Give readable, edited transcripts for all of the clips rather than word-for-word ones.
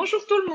Bonjour tout le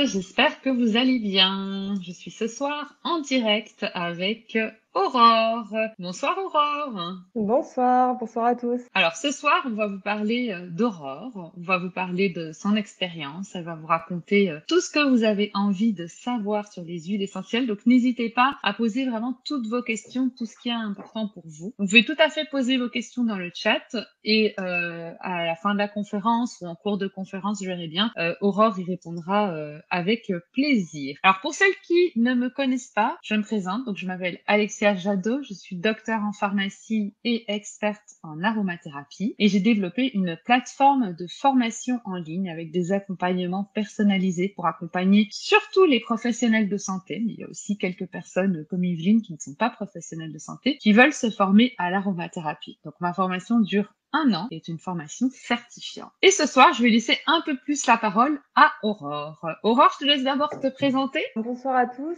monde, j'espère que vous allez bien. Je suis ce soir en direct avec Aurore. Bonsoir Aurore. Bonsoir, bonsoir à tous. Alors ce soir, on va vous parler d'Aurore, on va vous parler de son expérience, elle va vous raconter tout ce que vous avez envie de savoir sur les huiles essentielles. Donc n'hésitez pas à poser vraiment toutes vos questions, tout ce qui est important pour vous. Vous pouvez tout à fait poser vos questions dans le chat et à la fin de la conférence ou en cours de conférence, je verrai bien, Aurore y répondra avec plaisir. Alors pour celles qui ne me connaissent pas, je me présente, donc je m'appelle Alexia Jadot, je suis docteur en pharmacie et experte en aromathérapie et j'ai développé une plateforme de formation en ligne avec des accompagnements personnalisés pour accompagner surtout les professionnels de santé, mais il y a aussi quelques personnes comme Yveline qui ne sont pas professionnels de santé qui veulent se former à l'aromathérapie. Donc ma formation dure un an est une formation certifiante. Et ce soir, je vais laisser un peu plus la parole à Aurore. Aurore, je te laisse d'abord te présenter. Bonsoir à tous.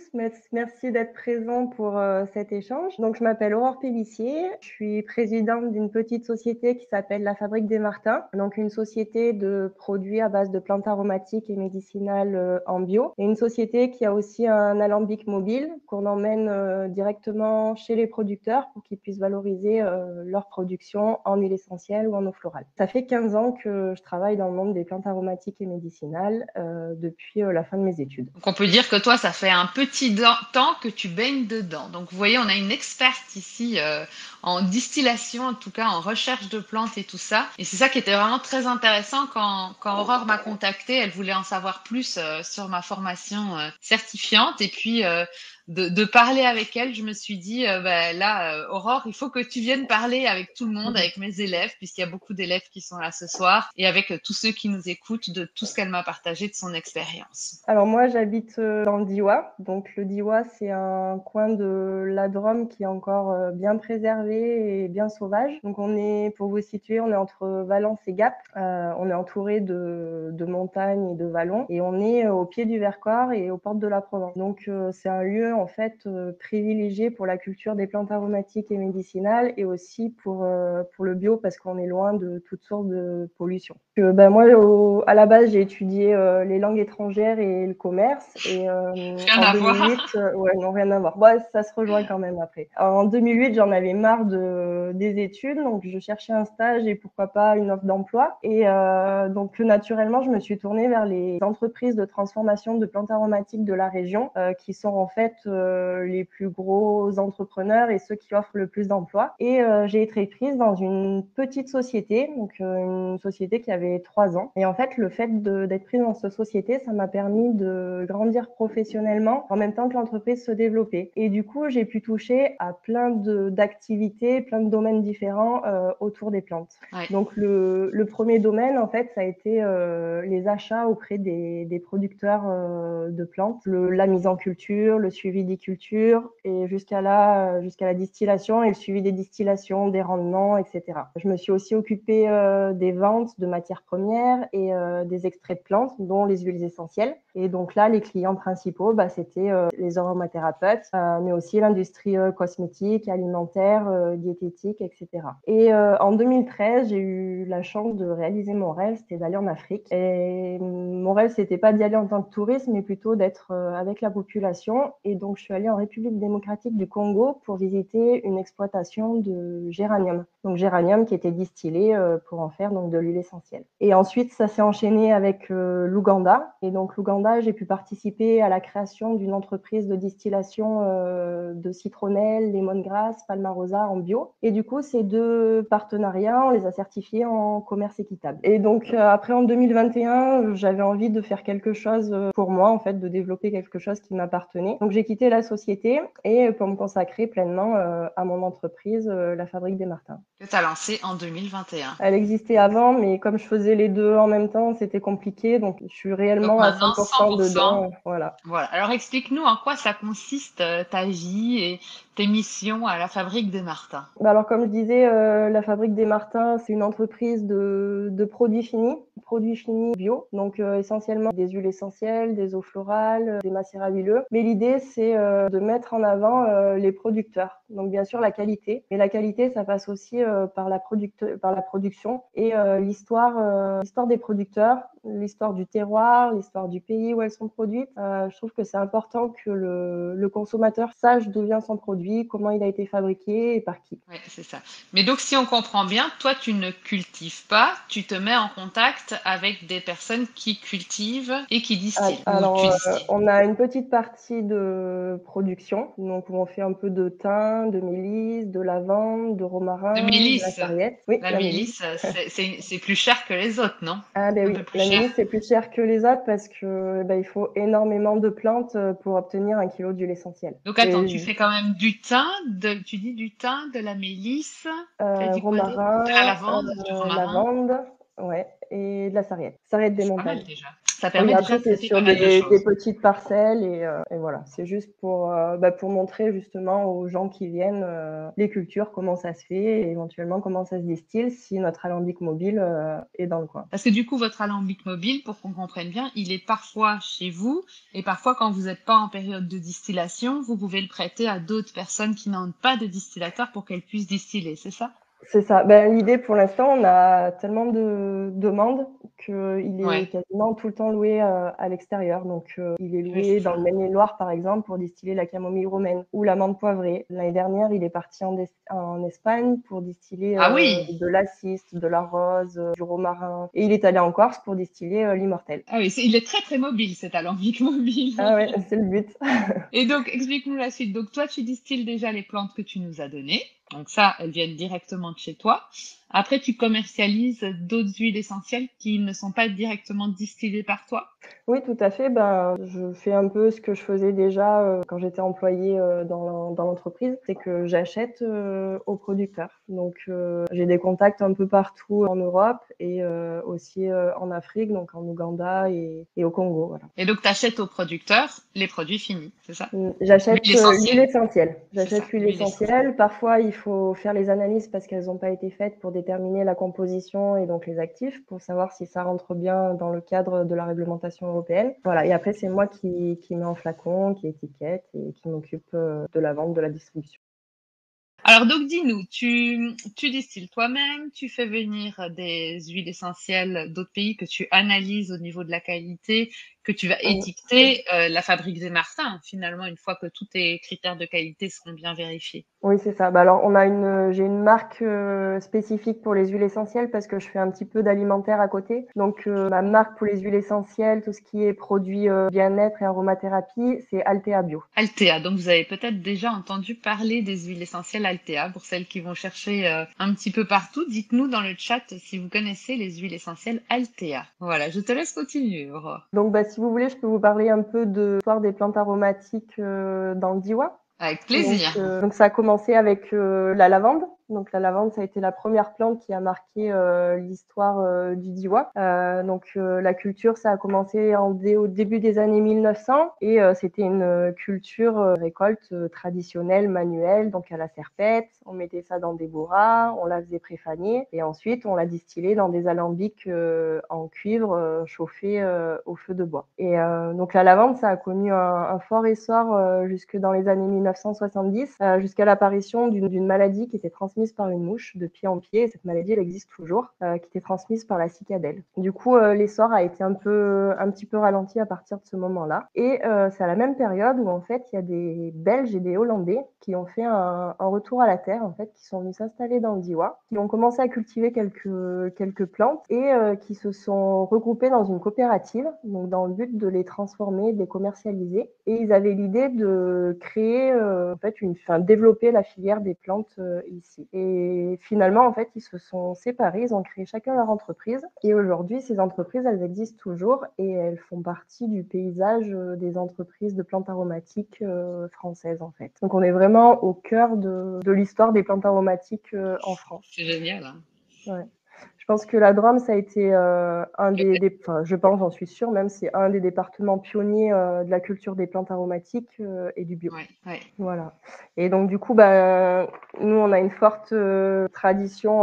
Merci d'être présents pour cet échange. Donc, je m'appelle Aurore Pellissier. Je suis présidente d'une petite société qui s'appelle La Fabrique des Martins. Donc, une société de produits à base de plantes aromatiques et médicinales en bio. Et une société qui a aussi un alambic mobile qu'on emmène directement chez les producteurs pour qu'ils puissent valoriser leur production en huile essentielle ou en eau florale. Ça fait 15 ans que je travaille dans le monde des plantes aromatiques et médicinales depuis la fin de mes études. Donc on peut dire que toi, ça fait un petit temps que tu baignes dedans. Donc vous voyez, on a une experte ici en distillation, en tout cas en recherche de plantes et tout ça. Et c'est ça qui était vraiment très intéressant quand Aurore m'a contactée. Elle voulait en savoir plus sur ma formation certifiante et puis de parler avec elle, je me suis dit Aurore, il faut que tu viennes parler avec tout le monde, avec mes élèves, puisqu'il y a beaucoup d'élèves qui sont là ce soir et avec tous ceux qui nous écoutent de tout ce qu'elle m'a partagé de son expérience. Alors moi, j'habite dans le Diois. Donc le Diois, c'est un coin de la Drôme qui est encore bien préservé et bien sauvage. Donc on est, pour vous situer, on est entre Valence et Gap. On est entouré de montagnes et de vallons et on est au pied du Vercors et aux portes de la Provence. Donc c'est un lieu en fait privilégié pour la culture des plantes aromatiques et médicinales et aussi pour le bio parce qu'on est loin de toute sorte de pollution. Moi, à la base, j'ai étudié les langues étrangères et le commerce. Et, en 2008, ouais, non, rien à voir. Bon, ça se rejoint quand même après. En 2008, j'en avais marre des études, donc je cherchais un stage et pourquoi pas une offre d'emploi. Et donc naturellement, je me suis tournée vers les entreprises de transformation de plantes aromatiques de la région qui sont en fait les plus gros entrepreneurs et ceux qui offrent le plus d'emplois. Et j'ai été prise dans une petite société, donc une société qui avait 3 ans. Et en fait, le fait d'être prise dans cette société, ça m'a permis de grandir professionnellement en même temps que l'entreprise se développait. Et du coup, j'ai pu toucher à plein d'activités, plein de domaines différents autour des plantes. Ouais. Donc le premier domaine, en fait, ça a été les achats auprès des producteurs de plantes, la mise en culture, le suivi des cultures et jusqu'à la distillation et le suivi des distillations, des rendements, etc. Je me suis aussi occupée des ventes de matières premières et des extraits de plantes, dont les huiles essentielles. Et donc là, les clients principaux, c'était les aromathérapeutes, mais aussi l'industrie cosmétique, alimentaire, diététique, etc. Et en 2013, j'ai eu la chance de réaliser mon rêve, c'était d'aller en Afrique. Et mon rêve, c'était pas d'y aller en tant que touriste, mais plutôt d'être avec la population. Et donc, je suis allée en République démocratique du Congo pour visiter une exploitation de géranium. Donc, géranium qui était distillé pour en faire donc, de l'huile essentielle. Et ensuite, ça s'est enchaîné avec l'Ouganda. Et donc, l'Ouganda, j'ai pu participer à la création d'une entreprise de distillation de citronnelle, lemongrass, palmarosa en bio. Et du coup, ces deux partenariats, on les a certifiés en commerce équitable. Et donc, après, en 2021, j'avais envie de faire quelque chose pour moi, en fait, de développer quelque chose qui m'appartenait. Donc, j'ai quitté la société et pour me consacrer pleinement à mon entreprise, La Fabrique des Martins. Que tu as lancée en 2021. Elle existait avant, mais comme je faisais les deux en même temps, c'était compliqué. Donc, je suis réellement à 100%. 100%. Dedans, voilà. Alors explique-nous en quoi ça consiste ta vie et tes missions à La Fabrique des Martins. Alors comme je disais, La Fabrique des Martins, c'est une entreprise de produits finis bio, donc essentiellement des huiles essentielles, des eaux florales, des macérats huileux. Mais l'idée, c'est de mettre en avant les producteurs. donc bien sûr la qualité. Mais la qualité, ça passe aussi par la production et l'histoire des producteurs, l'histoire du terroir, l'histoire du pays où elles sont produites. Je trouve que c'est important que le consommateur sache d'où vient son produit, comment il a été fabriqué et par qui. Oui, c'est ça. Mais donc, si on comprend bien, toi, tu ne cultives pas, tu te mets en contact avec des personnes qui cultivent et qui distillent. Alors, on a une petite partie de production, donc on fait un peu de thym, de mélisse, de lavande, de romarin, de la sarriette. Oui, la mélisse, c'est plus cher que les autres, non? Ah ben oui, la mélisse, c'est plus cher que les autres parce que il faut énormément de plantes pour obtenir 1 kilo d'huile essentielle. Donc attends, tu fais quand même du thym, tu dis du thym, de la mélisse, romarin, de la lavande, ouais, et de la sarriette des montagnes. Ça permet après, c'est sur des petites parcelles et voilà, c'est juste pour montrer justement aux gens qui viennent les cultures, comment ça se fait et éventuellement comment ça se distille si notre alambic mobile est dans le coin. Parce que du coup, votre alambic mobile, pour qu'on comprenne bien, il est parfois chez vous et parfois quand vous n'êtes pas en période de distillation, vous pouvez le prêter à d'autres personnes qui n'ont pas de distillateur pour qu'elles puissent distiller, c'est ça ? C'est ça. L'idée, pour l'instant, on a tellement de demandes qu'il est quasiment tout le temps loué à l'extérieur. Donc, il est loué dans le Maine-et-Loire, par exemple, pour distiller la camomille romaine ou l'amande poivrée. L'année dernière, il est parti en Espagne pour distiller de l'assiste, de la rose, du romarin. Et il est allé en Corse pour distiller l'immortel. Ah oui, il est très, très mobile, cet alambic mobile. Ah oui, c'est le but. Et donc, explique-nous la suite. Donc, toi, tu distilles déjà les plantes que tu nous as données. Donc ça, elles viennent directement de chez toi. Après, tu commercialises d'autres huiles essentielles qui ne sont pas directement distillées par toi? Oui, tout à fait. Je fais un peu ce que je faisais déjà quand j'étais employée dans l'entreprise. C'est que j'achète aux producteurs. Donc, j'ai des contacts un peu partout en Europe et aussi en Afrique, donc en Ouganda et au Congo. Voilà. Et donc, tu achètes aux producteurs les produits finis, c'est ça? J'achète l'huile essentielle. J'achète l'huile essentielle. Parfois, il faut faire les analyses parce qu'elles n'ont pas été faites pour déterminer la composition et donc les actifs pour savoir si ça rentre bien dans le cadre de la réglementation européenne. Voilà, et après, c'est moi qui mets en flacon, qui étiquette et qui m'occupe de la vente, de la distribution. Alors, donc, dis-nous, tu distilles toi-même, tu fais venir des huiles essentielles d'autres pays que tu analyses au niveau de la qualité, que tu vas étiqueter, la Fabrique des Martins, finalement, une fois que tous tes critères de qualité seront bien vérifiés. Oui, c'est ça. Alors, j'ai une marque spécifique pour les huiles essentielles parce que je fais un petit peu d'alimentaire à côté. Donc, ma marque pour les huiles essentielles, tout ce qui est produits bien-être et aromathérapie, c'est Althea Bio. Althea, donc vous avez peut-être déjà entendu parler des huiles essentielles Althea. Pour celles qui vont chercher un petit peu partout, dites-nous dans le chat si vous connaissez les huiles essentielles Althea. Voilà, je te laisse continuer, Aurore. Donc, si vous voulez, je peux vous parler un peu de l'histoire des plantes aromatiques dans le Diois. Avec plaisir. Donc ça a commencé avec la lavande. Donc la lavande, ça a été la première plante qui a marqué l'histoire du Diois. La culture, ça a commencé au début des années 1900 et c'était une culture récolte traditionnelle, manuelle, donc à la serpette. On mettait ça dans des bourras, on la faisait préfaner et ensuite on la distillait dans des alambics en cuivre chauffés au feu de bois. Et donc la lavande, ça a connu un fort essor jusque dans les années 1970, jusqu'à l'apparition d'une maladie qui était transmise par une mouche de pied en pied, et cette maladie elle existe toujours, qui était transmise par la cicadelle. Du coup, l'essor a été un petit peu ralenti à partir de ce moment-là. Et c'est à la même période où en fait il y a des Belges et des Hollandais qui ont fait un retour à la terre, en fait, qui sont venus s'installer dans le Diois, qui ont commencé à cultiver quelques plantes et qui se sont regroupés dans une coopérative, donc dans le but de les transformer, de les commercialiser. Et ils avaient l'idée de créer, développer la filière des plantes ici. Et finalement, en fait, ils se sont séparés, ils ont créé chacun leur entreprise. Et aujourd'hui, ces entreprises, elles existent toujours et elles font partie du paysage des entreprises de plantes aromatiques françaises, en fait. Donc, on est vraiment au cœur de l'histoire des plantes aromatiques en France. C'est génial, hein. Ouais. pense que la Drôme, ça a été j'en suis sûre même, c'est un des départements pionniers de la culture des plantes aromatiques et du bio. Ouais, ouais. Voilà. Et donc, du coup, nous, on a une forte tradition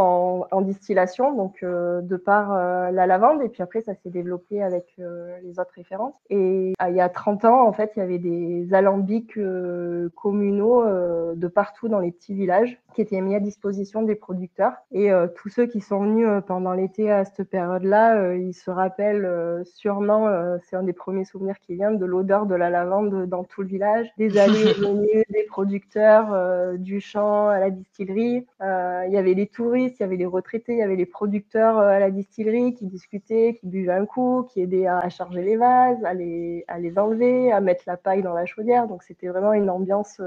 en distillation, donc de par la lavande, et puis après, ça s'est développé avec les autres références. Et il y a 30 ans, en fait, il y avait des alambics communaux de partout dans les petits villages qui étaient mis à disposition des producteurs. Et tous ceux qui sont venus pendant l'été à cette période-là, ils se rappellent sûrement, c'est un des premiers souvenirs qui viennent, de l'odeur de la lavande dans tout le village, des allées et venues, des producteurs, du champ à la distillerie. Il y avait les touristes, il y avait les retraités, il y avait les producteurs à la distillerie qui discutaient, qui buvaient un coup, qui aidaient à charger les vases, à les enlever, à mettre la paille dans la chaudière. Donc c'était vraiment une ambiance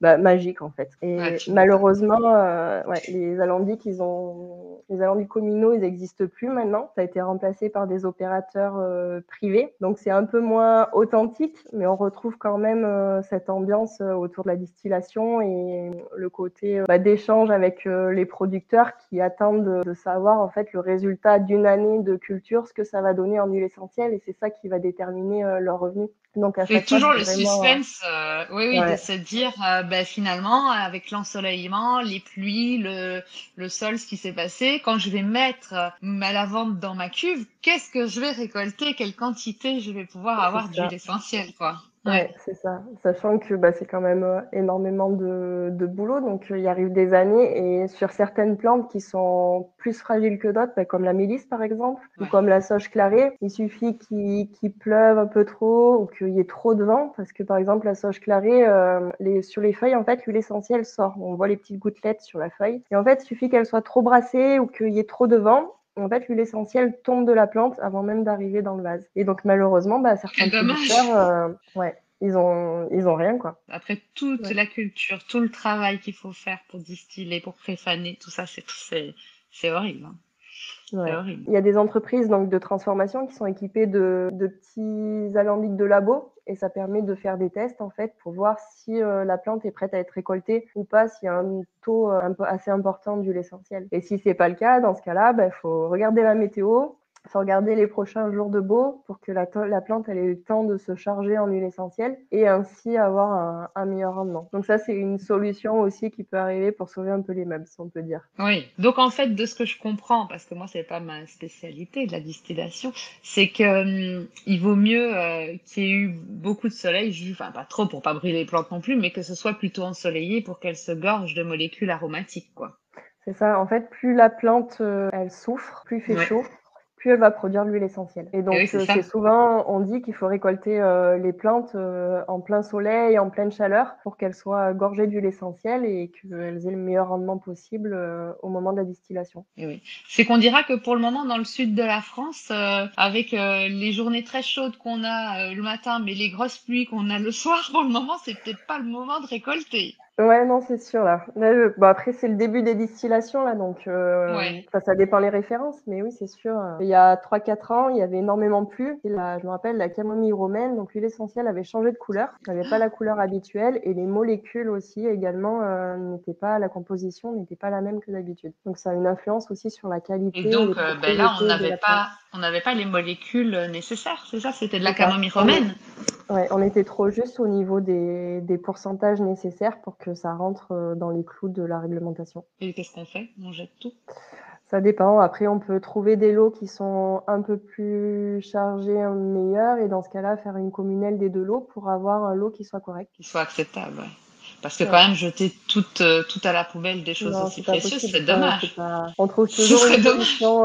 magique en fait. Et malheureusement, les alambics, les alambics communaux, ils n'existent plus maintenant. Ça a été remplacé par des opérateurs privés. Donc c'est un peu moins authentique, mais on retrouve quand même cette ambiance autour de la distillation et le côté d'échange avec les producteurs qui attendent de savoir en fait le résultat d'une année de culture, ce que ça va donner en huile essentielle, et c'est ça qui va déterminer leur revenu. Donc à chaque fois, toujours le suspense, de se dire finalement avec l'ensoleillement, les pluies, le sol, ce qui s'est passé, quand je vais mettre ma lavande dans ma cuve, qu'est-ce que je vais récolter, quelle quantité je vais pouvoir avoir d'huile essentielle, quoi. Ouais, c'est ça. Sachant que c'est quand même énormément de boulot, donc il arrive des années, et sur certaines plantes qui sont plus fragiles que d'autres, comme la mélisse par exemple, ou comme la sauge clarée, il suffit qu'il pleuve un peu trop ou qu'il y ait trop de vent, parce que par exemple la sauge clarée, sur les feuilles en fait l'huile essentielle sort, on voit les petites gouttelettes sur la feuille, et en fait il suffit qu'elle soit trop brassée ou qu'il y ait trop de vent. En fait, l'huile essentielle tombe de la plante avant même d'arriver dans le vase. Et donc, malheureusement, certains producteurs, ils ont rien, quoi. Après toute la culture, tout le travail qu'il faut faire pour distiller, pour préfaner, tout ça, c'est horrible, hein. Ouais. Il y a des entreprises donc de transformation qui sont équipées de petits alambics de labo, et ça permet de faire des tests en fait pour voir si la plante est prête à être récoltée ou pas, s'il y a un taux assez important d'huile essentielle. Et si c'est pas le cas, dans ce cas-là, faut regarder la météo, faut regarder les prochains jours de beau pour que la plante elle ait le temps de se charger en huile essentielle et ainsi avoir un meilleur rendement. Donc ça, c'est une solution aussi qui peut arriver pour sauver un peu les meubles, si on peut dire. Oui, donc en fait, de ce que je comprends, parce que moi, c'est pas ma spécialité de la distillation, c'est que il vaut mieux qu'il y ait eu beaucoup de soleil, pas trop pour pas brûler les plantes non plus, mais que ce soit plutôt ensoleillé pour qu'elles se gorgent de molécules aromatiques, quoi. C'est ça, en fait, plus la plante, elle souffre, plus il fait chaud, plus elle va produire l'huile essentielle. Et donc, c'est souvent, on dit qu'il faut récolter les plantes en plein soleil, en pleine chaleur, pour qu'elles soient gorgées d'huile essentielle et qu'elles aient le meilleur rendement possible au moment de la distillation. Et oui. C'est qu'on dira que pour le moment, dans le sud de la France, avec les journées très chaudes qu'on a le matin, mais les grosses pluies qu'on a le soir, pour le moment, c'est peut-être pas le moment de récolter. Ouais, non, c'est sûr, là. Après, c'est le début des distillations, là, donc ça dépend les références, mais oui, c'est sûr. Il y a 3-4 ans, il y avait énormément de pluie. Et là, je me rappelle, la camomille romaine, donc l'huile essentielle avait changé de couleur. Elle n'avait pas la couleur habituelle, et les molécules aussi, également, la composition n'était pas la même que d'habitude. Donc, ça a une influence aussi sur la qualité. Et donc, là, on n'avait pas les molécules nécessaires, c'est ça? C'était de la camomille romaine. Ouais, on était trop juste au niveau des pourcentages nécessaires pour que ça rentre dans les clous de la réglementation. Et qu'est-ce qu'on fait? On jette tout? Ça dépend. Après, on peut trouver des lots qui sont un peu plus chargés, meilleurs, et dans ce cas-là, faire une communelle des deux lots pour avoir un lot qui soit correct. Qui soit acceptable, ouais. Parce que quand même, jeter tout à la poubelle des choses aussi précieuses, c'est dommage. On trouve toujours une solution.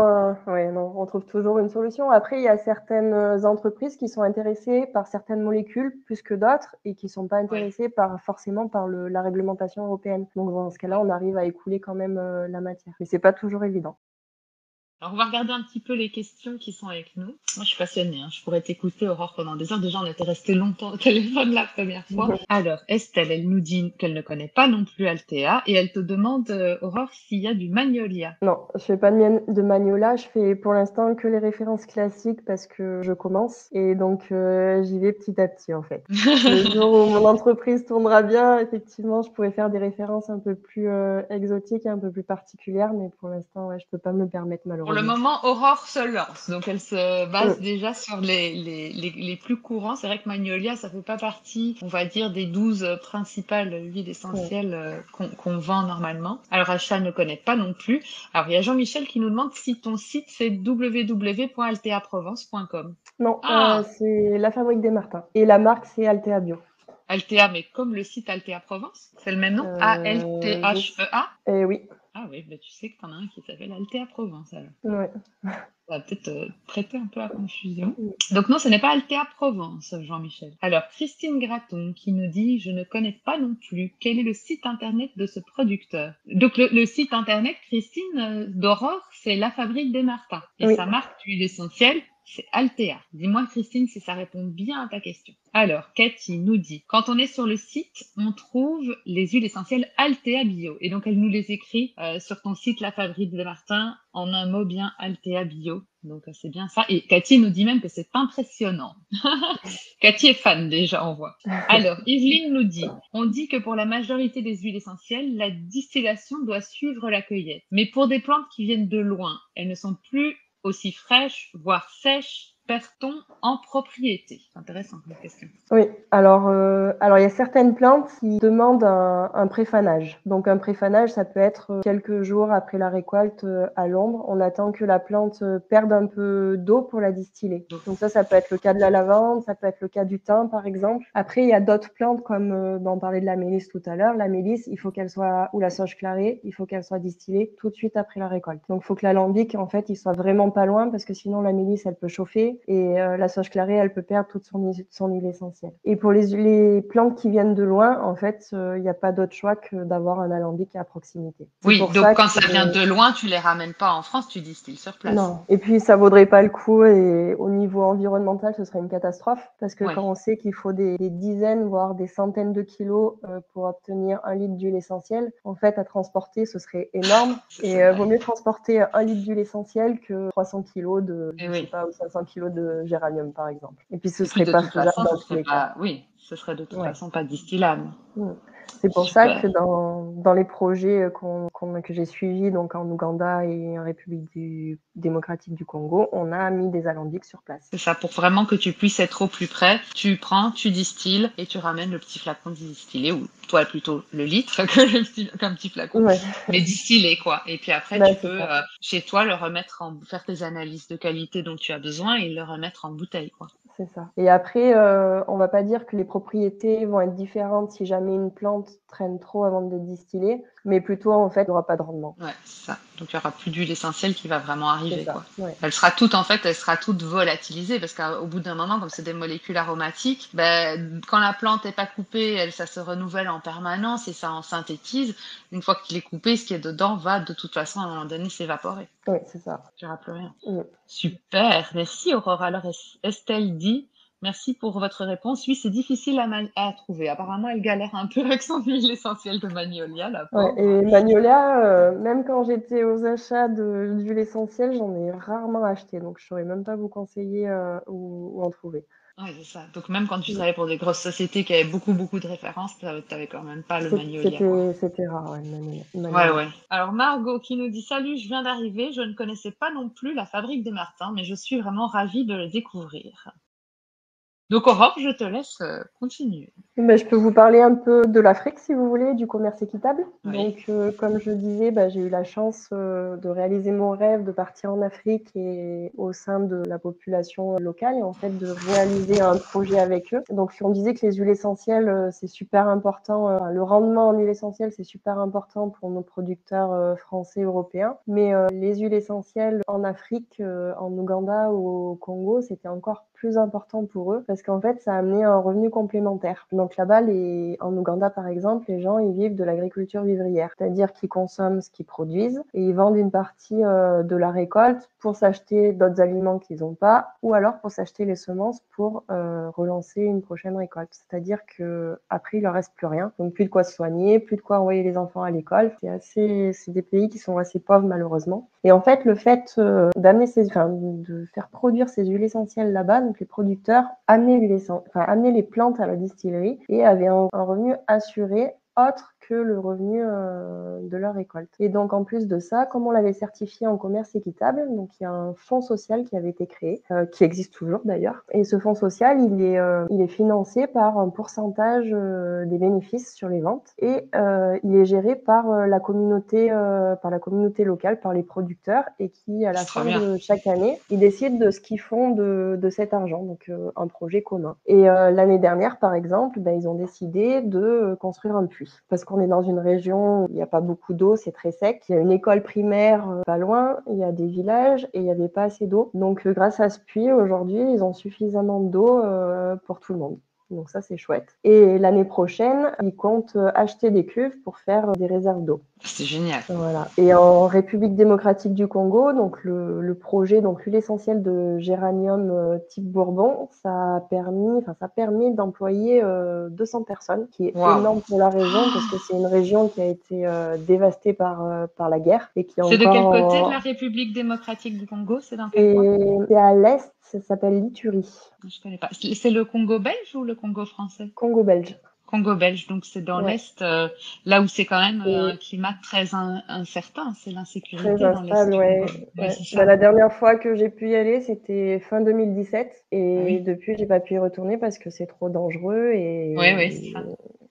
On trouve toujours une solution. Après, il y a certaines entreprises qui sont intéressées par certaines molécules plus que d'autres et qui ne sont pas intéressées forcément par la réglementation européenne. Donc, dans ce cas-là, on arrive à écouler quand même la matière. Mais ce n'est pas toujours évident. Alors, on va regarder un petit peu les questions qui sont avec nous. Moi, je suis passionnée, hein. Je pourrais t'écouter, Aurore, pendant des heures. Déjà, on était resté longtemps au téléphone la première fois. Mmh. Alors, Estelle, elle nous dit qu'elle ne connaît pas non plus Althea, et elle te demande, Aurore, s'il y a du magnolia. Non, je fais pas de magnolia. Je fais pour l'instant que les références classiques parce que je commence. Et donc, j'y vais petit à petit, en fait. Le jour où mon entreprise tournera bien, effectivement, je pourrais faire des références un peu plus exotiques et un peu plus particulières. Mais pour l'instant, je peux pas me le permettre, malheureusement. Pour le moment, Aurore se lance, donc elle se base déjà sur les plus courants. C'est vrai que Magnolia, ça fait pas partie, on va dire, des 12 principales huiles essentielles qu'on vend normalement. Alors Acha ne connaît pas non plus. Alors il y a Jean-Michel qui nous demande si ton site c'est www.altheaprovence.com. Non, c'est La Fabrique des Martins et la marque c'est Althea Bio. Althea, mais comme le site Althea Provence, c'est le même nom, A-L-T-H-E-A. Eh oui. Ah oui, bah tu sais que t'en as un qui s'appelle Althea Provence, alors. Ouais. Ça va peut-être prêter un peu à confusion. Donc non, ce n'est pas Althea Provence, Jean-Michel. Alors, Christine Graton qui nous dit « Je ne connais pas non plus. Quel est le site internet de ce producteur ?» Donc le site internet, Christine, d'Aurore, c'est La Fabrique des Martins. Et sa marque d'huile essentielle, c'est Althea. Dis-moi, Christine, si ça répond bien à ta question. Alors, Cathy nous dit, quand on est sur le site, on trouve les huiles essentielles Althea Bio. Et donc, elle nous les écrit sur ton site La Fabrique des Martins, en un mot bien Althea Bio. Donc, c'est bien ça. Et Cathy nous dit même que c'est impressionnant. Cathy est fan déjà, on voit. Alors, Yveline nous dit, on dit que pour la majorité des huiles essentielles, la distillation doit suivre la cueillette. Mais pour des plantes qui viennent de loin, elles ne sont plus aussi fraîche, voire sèche, perd-on en propriété? C'est intéressant comme question. Oui, alors il y a certaines plantes qui demandent un préfanage. Donc un préfanage, ça peut être quelques jours après la récolte à l'ombre. On attend que la plante perde un peu d'eau pour la distiller. Donc ça peut être le cas de la lavande, ça peut être le cas du thym par exemple. Après, il y a d'autres plantes comme on parlait de la mélisse tout à l'heure. La mélisse, il faut qu'elle soit, ou la sauge clarée, il faut qu'elle soit distillée tout de suite après la récolte. Donc il faut que l'alambic, en fait, il soit vraiment pas loin parce que sinon la mélisse, elle peut chauffer. Et la sauge clarée, elle peut perdre toute son huile essentielle. Et pour les plantes qui viennent de loin, en fait, il n'y a pas d'autre choix que d'avoir un alambic à proximité. Oui, donc quand ça vient de loin, tu les ramènes pas en France, tu distilles sur place. Non, et puis ça vaudrait pas le coup. Et au niveau environnemental, ce serait une catastrophe. Parce que quand on sait qu'il faut des dizaines, voire des centaines de kilos pour obtenir 1 litre d'huile essentielle, en fait, à transporter, ce serait énorme. Et vaut mieux transporter 1 litre d'huile essentielle que 300 kilos de, je sais pas, ou 500 kilos de géranium par exemple. Et puis ce serait pas faisable dans tous les cas. Oui, ce serait de toute façon pas distillable. C'est pour ça que dans les projets que j'ai suivis, donc en Ouganda et en République démocratique du Congo, on a mis des alambics sur place. C'est ça, pour vraiment que tu puisses être au plus près. Tu prends, tu distilles et tu ramènes le petit flacon distillé, ou toi plutôt le litre qu'un petit flacon, mais distillé quoi. Et puis après, tu peux chez toi le remettre, faire tes analyses de qualité dont tu as besoin et le remettre en bouteille quoi. C'est ça. Et après, on va pas dire que les propriétés vont être différentes si jamais une plante traîne trop avant de distiller, mais plutôt en fait, il n'y aura pas de rendement. Ouais, c'est ça. Donc il n'y aura plus d'huile essentielle qui va vraiment arriver. Ça, quoi. Ouais. Elle sera toute volatilisée parce qu'au bout d'un moment, comme c'est des molécules aromatiques, quand la plante n'est pas coupée, ça se renouvelle en permanence et ça en synthétise. Une fois qu'il est coupé, ce qui est dedans va de toute façon à un moment donné s'évaporer. Oui, c'est ça. Tu n'auras plus rien. Oui. Super, merci Aurore. Alors Estelle dit, merci pour votre réponse. Oui, c'est difficile à trouver. Apparemment, elle galère un peu avec son huile essentielle de Magnolia. Et Magnolia, même quand j'étais aux achats d'huile essentielle, j'en ai rarement acheté. Donc, je ne saurais même pas vous conseiller où en trouver. Oui, c'est ça. Donc, même quand tu travaillais pour des grosses sociétés qui avaient beaucoup de références, tu n'avais quand même pas le Magnolia. C'était rare, Magnolia. Ouais. Alors, Margot qui nous dit « Salut, je viens d'arriver. Je ne connaissais pas non plus la Fabrique des Martins, mais je suis vraiment ravie de le découvrir. » Donc, Aurore, je te laisse continuer. Je peux vous parler un peu de l'Afrique, si vous voulez, du commerce équitable. Oui. Donc, comme je disais, j'ai eu la chance de réaliser mon rêve de partir en Afrique et au sein de la population locale et en fait de réaliser un projet avec eux. Donc, on disait que les huiles essentielles, c'est super important. Le rendement en huile essentielle, c'est super important pour nos producteurs français, européens. Mais les huiles essentielles en Afrique, en Ouganda ou au Congo, c'était encore plus important pour eux parce qu'en fait ça a amené un revenu complémentaire. Donc là-bas, en Ouganda par exemple, les gens ils vivent de l'agriculture vivrière, c'est-à-dire qu'ils consomment ce qu'ils produisent et ils vendent une partie de la récolte pour s'acheter d'autres aliments qu'ils n'ont pas ou alors pour s'acheter les semences pour relancer une prochaine récolte. C'est-à-dire que après il leur reste plus rien, donc plus de quoi se soigner, plus de quoi envoyer les enfants à l'école. C'est des pays qui sont assez pauvres malheureusement. Et en fait le fait de faire produire ces huiles essentielles là-bas, donc les producteurs amenaient les plantes à la distillerie et avaient un revenu assuré autre que le revenu de leur récolte. Et donc, en plus de ça, comme on l'avait certifié en commerce équitable, donc il y a un fonds social qui avait été créé, qui existe toujours d'ailleurs. Et ce fonds social, il est financé par un pourcentage des bénéfices sur les ventes et il est géré par la communauté locale, par les producteurs et qui, à la fin de chaque année, ils décident de ce qu'ils font de cet argent, donc un projet commun. Et l'année dernière, par exemple, ben, ils ont décidé de construire un puits parce qu'on est dans une région où il n'y a pas beaucoup d'eau, c'est très sec. Il y a une école primaire pas loin, il y a des villages et il n'y avait pas assez d'eau. Donc grâce à ce puits, aujourd'hui, ils ont suffisamment d'eau pour tout le monde. Donc ça, c'est chouette. Et l'année prochaine, ils comptent acheter des cuves pour faire des réserves d'eau. C'est génial. Voilà. Et en République démocratique du Congo, donc le projet, donc l'huile essentielle de géranium type bourbon, ça a permis d'employer 200 personnes, qui est énorme pour la région, parce que c'est une région qui a été dévastée par la guerre. Et qui c'est de quel côté de la République démocratique du Congo? C'est dans quel coin? C'est à l'est, ça s'appelle l'Ituri. Je ne connais pas. C'est le Congo belge ou le Congo français? Congo belge. Congo belge, donc c'est dans l'Est, là où c'est quand même un climat très incertain, c'est l'insécurité dans l'Est. Ouais. Bah, la dernière fois que j'ai pu y aller, c'était fin 2017 et depuis, j'ai pas pu y retourner parce que c'est trop dangereux. Et... c'est ça.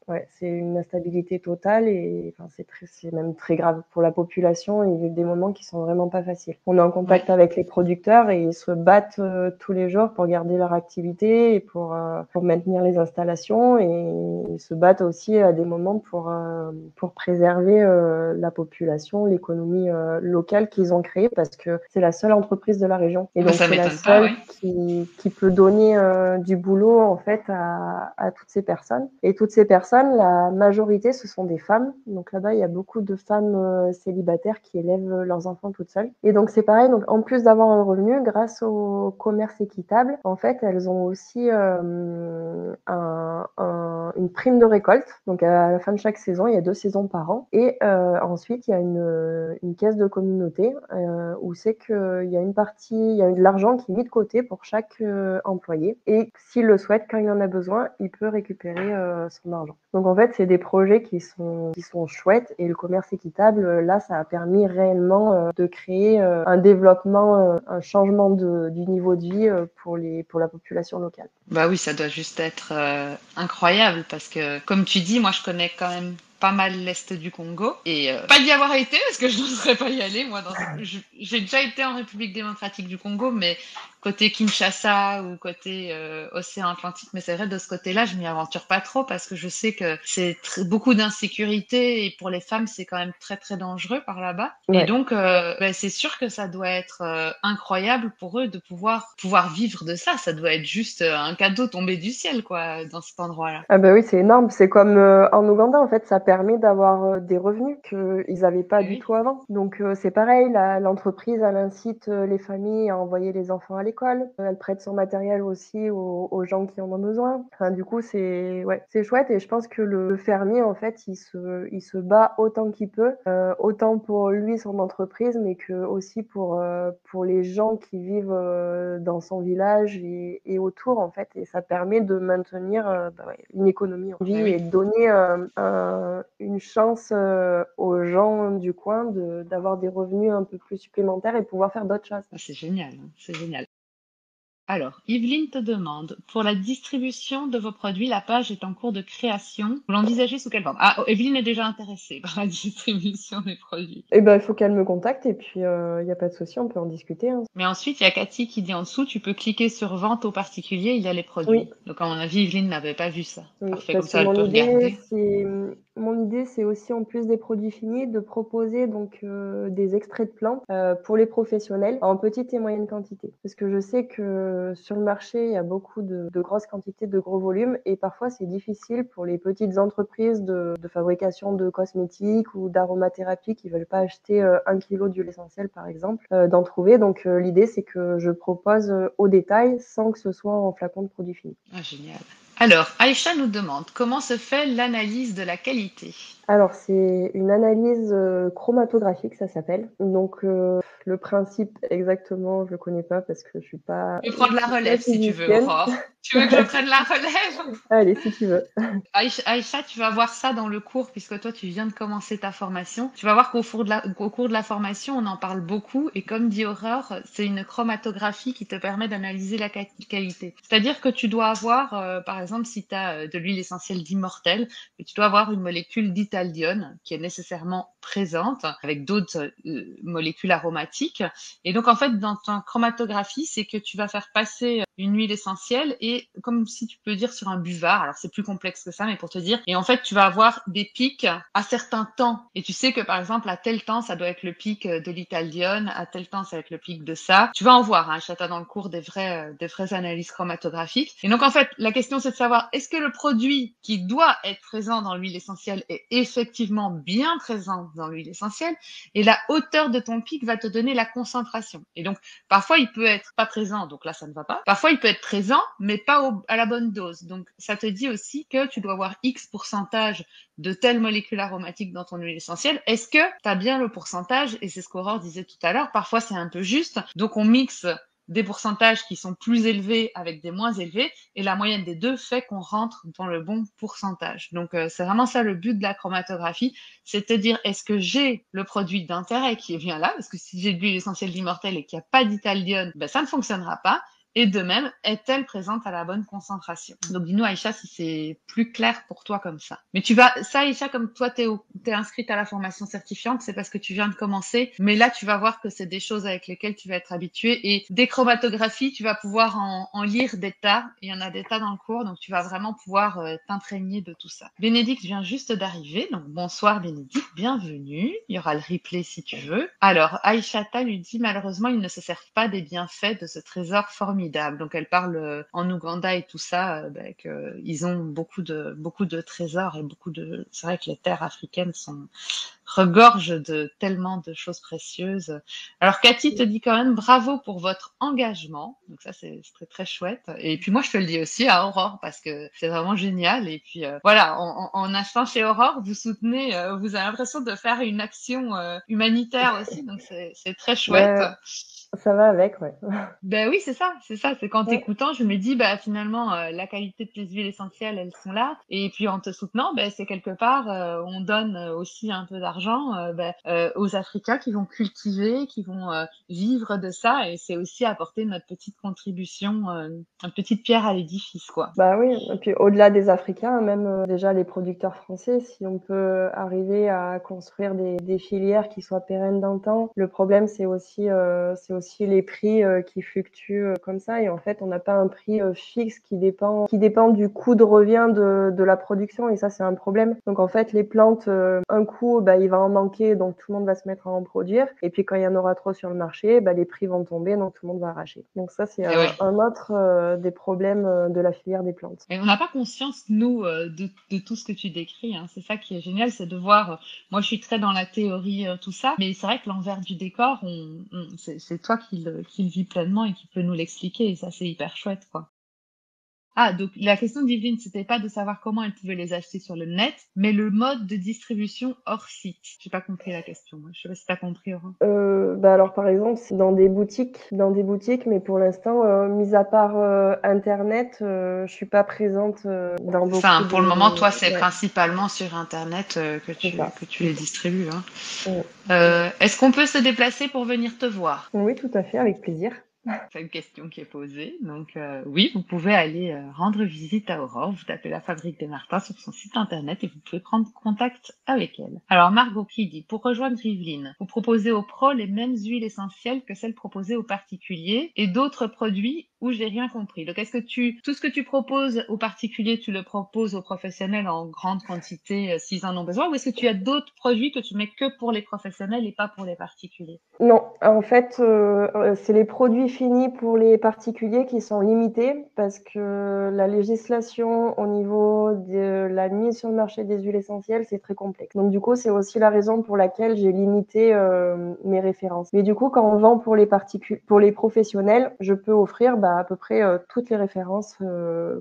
Ouais, c'est une instabilité totale et enfin, c'est même très grave pour la population. Ils vivent des moments qui sont vraiment pas faciles. On est en contact avec les producteurs et ils se battent tous les jours pour garder leur activité et pour maintenir les installations. Et ils se battent aussi à des moments pour préserver la population, l'économie locale qu'ils ont créée parce que c'est la seule entreprise de la région. Et donc, c'est la seule qui peut donner du boulot en fait à toutes ces personnes. Et toutes ces personnes, la majorité, ce sont des femmes. Donc là-bas, il y a beaucoup de femmes célibataires qui élèvent leurs enfants toutes seules. Et donc, c'est pareil. Donc, en plus d'avoir un revenu, grâce au commerce équitable, en fait, elles ont aussi une prime de récolte. Donc, à la fin de chaque saison, il y a 2 saisons par an. Et ensuite, il y a une caisse de communauté où c'est qu'il y a une partie, il y a de l'argent qui est mis de côté pour chaque employé. Et s'il le souhaite, quand il en a besoin, il peut récupérer son argent. Donc en fait, c'est des projets qui sont chouettes et le commerce équitable, là, ça a permis réellement de créer un développement, un changement du niveau de vie pour la population locale. Bah oui, ça doit juste être incroyable parce que, comme tu dis, moi, je connais quand même pas mal l'Est du Congo et pas d'y avoir été parce que je n'oserais pas y aller. Moi, j'ai déjà été en République démocratique du Congo, mais côté Kinshasa ou côté Océan Atlantique, mais c'est vrai, de ce côté-là, je m'y aventure pas trop parce que je sais que c'est beaucoup d'insécurité et pour les femmes, c'est quand même très, très dangereux par là-bas. Ouais. Et donc, c'est sûr que ça doit être incroyable pour eux de pouvoir vivre de ça. Ça doit être juste un cadeau tombé du ciel, quoi, dans cet endroit-là. Ah bah oui, c'est énorme. C'est comme en Ouganda, en fait, ça permet d'avoir des revenus qu'ils n'avaient pas du tout avant. Donc, c'est pareil, l'entreprise, elle incite les familles à envoyer les enfants à l'école. Elle prête son matériel aussi aux gens qui en ont besoin. Enfin, du coup, c'est chouette et je pense que le fermier, en fait, il se bat autant qu'il peut, autant pour lui, son entreprise, mais que aussi pour les gens qui vivent dans son village et autour, en fait. Et ça permet de maintenir une économie en vie et de donner une chance aux gens du coin d'avoir des revenus un peu plus supplémentaires et pouvoir faire d'autres choses. C'est génial, c'est génial. Alors, Yveline te demande, pour la distribution de vos produits, la page est en cours de création. Vous l'envisagez sous quelle forme? Ah, Yveline est déjà intéressée par la distribution des produits. Eh ben, il faut qu'elle me contacte et puis il n'y a pas de souci, on peut en discuter. Hein. Mais ensuite, il y a Cathy qui dit en dessous, tu peux cliquer sur vente aux particuliers, il y a les produits. Oui. Donc, à mon avis, Yveline n'avait pas vu ça. Oui, parfait, comme ça, elle peut regarder. Mon idée, c'est aussi, en plus des produits finis, de proposer donc des extraits de plantes pour les professionnels en petite et moyenne quantité. Parce que je sais que sur le marché, il y a beaucoup de grosses quantités, de gros volumes et parfois c'est difficile pour les petites entreprises de fabrication de cosmétiques ou d'aromathérapie qui ne veulent pas acheter 1 kilo d'huile essentielle par exemple, d'en trouver. Donc l'idée, c'est que je propose au détail sans que ce soit en flacon de produit fini. Ah, génial. Alors, Aïcha nous demande, comment se fait l'analyse de la qualité? Alors, c'est une analyse chromatographique, ça s'appelle. Donc, le principe exactement, je ne le connais pas parce que je ne suis pas... Tu prends de la relève si tu veux, Aurore. Tu veux que je prenne la relève? Allez, si tu veux. Aïcha, tu vas voir ça dans le cours, puisque toi, tu viens de commencer ta formation. Tu vas voir qu'au cours de la formation, on en parle beaucoup. Et comme dit Aurore, c'est une chromatographie qui te permet d'analyser la qualité. C'est-à-dire que tu dois avoir, par exemple, si tu as de l'huile essentielle d'immortel, tu dois avoir une molécule d'italdione qui est nécessairement présente avec d'autres molécules aromatiques. Et donc, en fait, dans ta chromatographie, c'est que tu vas faire passer une huile essentielle et comme si tu peux dire sur un buvard, alors c'est plus complexe que ça, mais pour te dire, et en fait tu vas avoir des pics à certains temps et tu sais que par exemple à tel temps ça doit être le pic de l'italdione, à tel temps ça va être le pic de ça, tu vas en voir, hein, Chata dans le cours des vraies analyses chromatographiques. Et donc en fait la question c'est de savoir est-ce que le produit qui doit être présent dans l'huile essentielle est effectivement bien présent dans l'huile essentielle, et la hauteur de ton pic va te donner la concentration. Et donc parfois il peut être pas présent, donc là ça ne va pas, parfois il peut être présent mais pas à la bonne dose. Donc, ça te dit aussi que tu dois avoir X pourcentage de telle molécule aromatique dans ton huile essentielle. Est-ce que tu as bien le pourcentage? Et c'est ce qu'Aurore disait tout à l'heure. Parfois, c'est un peu juste. Donc, on mixe des pourcentages qui sont plus élevés avec des moins élevés, et la moyenne des deux fait qu'on rentre dans le bon pourcentage. Donc, c'est vraiment ça le but de la chromatographie, c'est de dire est-ce que j'ai le produit d'intérêt qui est bien là, parce que si j'ai de l'huile essentielle d'immortel et qu'il n'y a pas d'italdione, ben, ça ne fonctionnera pas. Et de même, est-elle présente à la bonne concentration? Donc, dis-nous, Aïcha, si c'est plus clair pour toi comme ça. Mais tu vas, ça, Aïcha, comme toi, t'es inscrite à la formation certifiante, c'est parce que tu viens de commencer. Mais là, tu vas voir que c'est des choses avec lesquelles tu vas être habituée. Et des chromatographies, tu vas pouvoir en lire des tas. Il y en a des tas dans le cours. Donc, tu vas vraiment pouvoir t'imprégner de tout ça. Bénédicte vient juste d'arriver. Donc, bonsoir, Bénédicte. Bienvenue. Il y aura le replay si tu veux. Alors, Aïcha lui dit, malheureusement, ils ne se servent pas des bienfaits de ce trésor formidable. Donc, elle parle en Ouganda et tout ça, qu'ils ont beaucoup de trésors et beaucoup de... C'est vrai que les terres africaines regorgent de tellement de choses précieuses. Alors, Cathy te dit quand même bravo pour votre engagement. Donc, ça, c'est très, très chouette. Et puis, moi, je te le dis aussi à Aurore parce que c'est vraiment génial. Et puis, voilà, en achetant chez Aurore, vous soutenez, vous avez l'impression de faire une action humanitaire aussi. Donc, c'est très chouette. Ouais. Ça va avec, ouais. Ben oui, c'est ça, c'est ça. C'est qu'en t'écoutant, je me dis, bah finalement, la qualité de tes huiles essentielles, elles sont là. Et puis en te soutenant, ben c'est quelque part, on donne aussi un peu d'argent aux Africains qui vont cultiver, qui vont vivre de ça. Et c'est aussi apporter notre petite contribution, une petite pierre à l'édifice, quoi. Bah oui. Et puis au-delà des Africains, même déjà les producteurs français, si on peut arriver à construire des filières qui soient pérennes dans le temps. Le problème, c'est aussi aussi les prix qui fluctuent comme ça, et en fait on n'a pas un prix fixe qui dépend du coût de revient de la production, et ça c'est un problème. Donc en fait les plantes, un coup bah, il va en manquer, donc tout le monde va se mettre à en produire, et puis quand il y en aura trop sur le marché, bah, les prix vont tomber, donc tout le monde va arracher. Donc ça c'est un autre des problèmes de la filière des plantes. Et on n'a pas conscience nous de tout ce que tu décris, hein. C'est ça qui est génial, c'est de voir, moi je suis très dans la théorie tout ça, mais c'est vrai que l'envers du décor, c'est toi qui le vit pleinement et qui peut nous l'expliquer, et ça c'est hyper chouette, quoi. Ah, donc la question d'Yveline, c'était pas de savoir comment elle pouvait les acheter sur le net, mais le mode de distribution hors site. J'ai pas compris la question, moi. Je sais pas si t'as compris, Aurore. Bah alors par exemple, c'est dans des boutiques, mais pour l'instant, mis à part Internet, je suis pas présente dans beaucoup. Enfin, pour le moment, toi, c'est principalement sur Internet que tu les distribues, hein. Ouais. Est-ce qu'on peut se déplacer pour venir te voir? Oui, tout à fait, avec plaisir. C'est une question qui est posée, donc oui, vous pouvez aller rendre visite à Aurore, vous tapez La Fabrique des Martins sur son site internet et vous pouvez prendre contact avec elle. Alors Margot qui dit, pour rejoindre Yveline, vous proposez aux pros les mêmes huiles essentielles que celles proposées aux particuliers et d'autres produits où j'ai rien compris. Donc est-ce que tout ce que tu proposes aux particuliers, tu le proposes aux professionnels en grande quantité s'ils en ont besoin, ou est-ce que tu as d'autres produits que tu mets que pour les professionnels et pas pour les particuliers? Non, en fait, c'est les produits finis pour les particuliers qui sont limités parce que la législation au niveau de la mise sur le marché des huiles essentielles, c'est très complexe. Donc du coup, c'est aussi la raison pour laquelle j'ai limité mes références. Mais du coup, quand on vend pour les professionnels, je peux offrir a à peu près toutes les références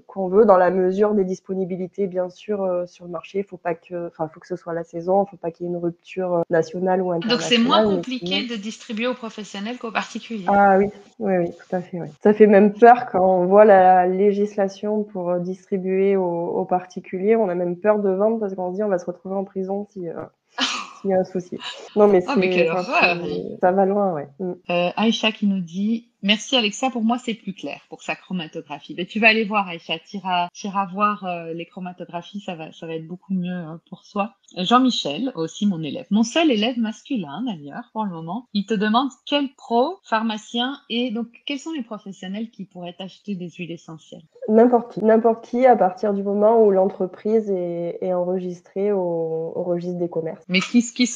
qu'on veut, dans la mesure des disponibilités, bien sûr, sur le marché. Il faut pas que, faut que ce soit la saison, il ne faut pas qu'il y ait une rupture nationale ou internationale. Donc, c'est moins compliqué de distribuer aux professionnels qu'aux particuliers. Ah oui, oui, oui, tout à fait. Oui. Ça fait même peur quand on voit la législation pour distribuer aux particuliers. On a même peur de vendre parce qu'on se dit on va se retrouver en prison si... Il y a un souci. Non, mais, mais quelle horreur! Ça va loin, ouais. Aïcha qui nous dit merci Alexa, pour moi c'est plus clair pour sa chromatographie. Mais tu vas aller voir Aïcha, t'iras voir les chromatographies, ça va être beaucoup mieux pour soi. Jean-Michel, aussi mon élève, mon seul élève masculin d'ailleurs pour le moment, il te demande quel pro, pharmacien et donc quels sont les professionnels qui pourraient acheter des huiles essentielles? N'importe qui à partir du moment où l'entreprise est enregistrée au registre des commerces. Mais quels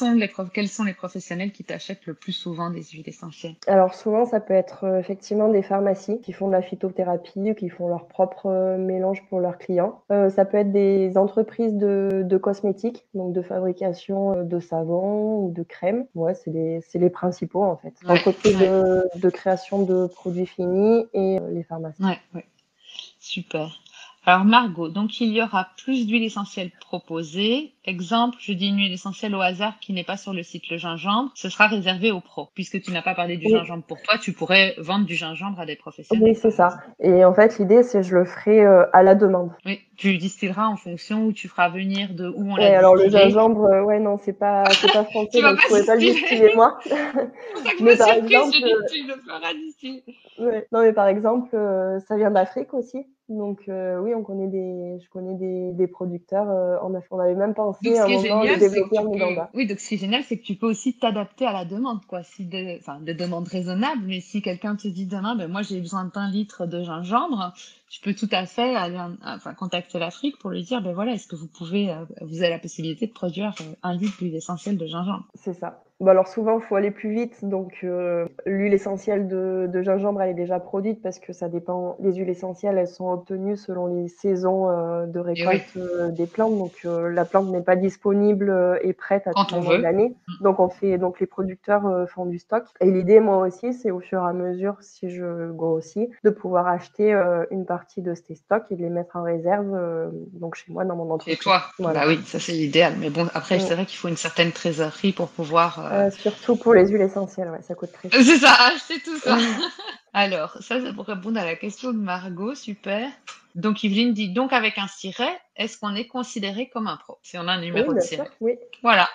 sont les professionnels qui t'achètent le plus souvent des huiles essentielles? Alors souvent ça peut être effectivement des pharmacies qui font de la phytothérapie ou qui font leur propre mélange pour leurs clients. Ça peut être des entreprises de cosmétiques, donc de fabrication de savons ou de crèmes. Ouais, c'est les principaux en fait. Ouais, entreprises de création de produits finis et les pharmacies. Ouais, ouais. Super. Alors Margot, donc il y aura plus d'huiles essentielles proposées. Exemple, je dis une huile essentielle au hasard qui n'est pas sur le site le gingembre, ce sera réservé aux pros. Puisque tu n'as pas parlé du gingembre pour toi, tu pourrais vendre du gingembre à des professionnels. Oui, c'est ça. Et en fait, l'idée, c'est que je le ferai à la demande. Oui, tu distilleras en fonction où tu feras venir de où on l'a distillé. Alors le gingembre, c'est pas français, tu donc je ne pourrais pas le distiller moi. Mais par exemple, tu le feras distiller. Ouais. Non, mais par exemple, ça vient d'Afrique aussi. Donc oui, je connais des producteurs en Afrique. On n'avait même pensé à un moment de développer en Ouganda. Oui, donc ce qui est génial, c'est que tu peux aussi t'adapter à la demande, quoi. Des demandes raisonnables, mais si quelqu'un te dit demain, moi j'ai besoin d'un litre de gingembre, je peux tout à fait aller contacter l'Afrique pour lui dire, est-ce que vous avez la possibilité de produire un litre d'huile essentielle de gingembre? C'est ça. Alors souvent, il faut aller plus vite, donc l'huile essentielle de gingembre, elle est déjà produite parce que ça dépend. Les huiles essentielles, elles sont obtenues selon les saisons de récolte des plantes, donc la plante n'est pas disponible et prête à tout moment de l'année. Donc les producteurs font du stock. Et l'idée, moi aussi, c'est au fur et à mesure, si je grossis, de pouvoir acheter une partie de ces stocks et de les mettre en réserve, donc chez moi, dans mon entreprise. Et toi, voilà. Bah oui, ça c'est l'idéal. Mais bon, après, c'est vrai qu'il faut une certaine trésorerie pour pouvoir. Surtout pour les huiles essentielles, ça coûte très cher. C'est ça, acheter tout ça. Alors, ça c'est pour répondre à la question de Margot, super. Donc Yveline dit, donc avec un siret, est-ce qu'on est considéré comme un pro si on a un numéro de siret? Oui. Voilà.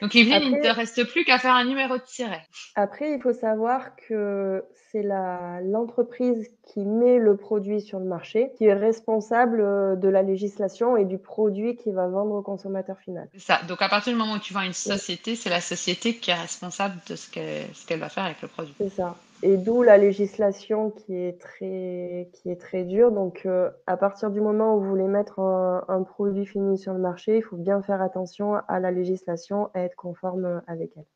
Donc Yveline, il ne te reste plus qu'à faire un numéro de siret. Après, il faut savoir que c'est l'entreprise qui met le produit sur le marché qui est responsable de la législation et du produit qu'il va vendre au consommateur final. C'est ça. Donc à partir du moment où tu vends une société, c'est la société qui est responsable de ce qu'elle va faire avec le produit. C'est ça. Et d'où la législation qui est très dure. Donc, à partir du moment où vous voulez mettre un produit fini sur le marché, il faut bien faire attention à la législation et être conforme avec elle.